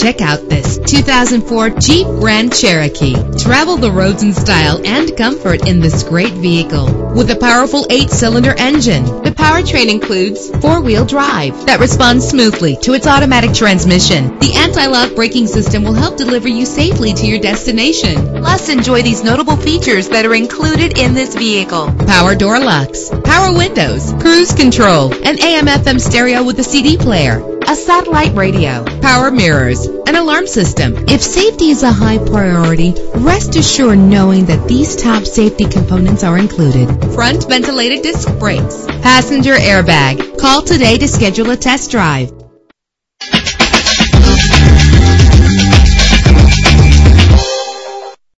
Check out this 2004 Jeep Grand Cherokee. Travel the roads in style and comfort in this great vehicle. With a powerful 8-cylinder engine, the powertrain includes 4-wheel drive that responds smoothly to its automatic transmission. The anti-lock braking system will help deliver you safely to your destination. Plus, enjoy these notable features that are included in this vehicle: power door locks, power windows, cruise control, an AM/FM stereo with a CD player, a satellite radio, power mirrors, an alarm system. If safety is a high priority, rest assured knowing that these top safety components are included: front ventilated disc brakes, passenger airbag. Call today to schedule a test drive.